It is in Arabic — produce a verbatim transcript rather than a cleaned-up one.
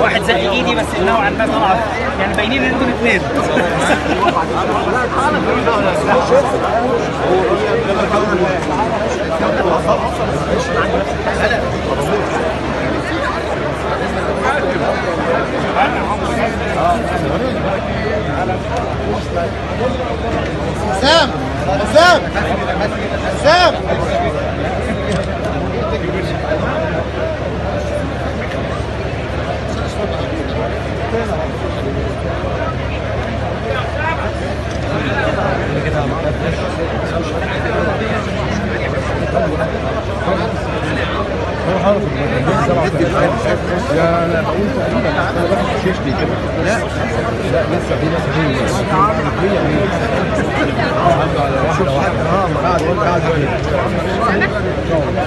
واحد زق ايدي بس نوعا ما طلع يعني باينين ان انتوا الاثنين. سام سام سام لا لا بقول تقريبا انا الواحد مش هيشتي كده. لا لا لسه في ناس كتير اه قعدوا على واحده واحده اه قعدوا قعدوا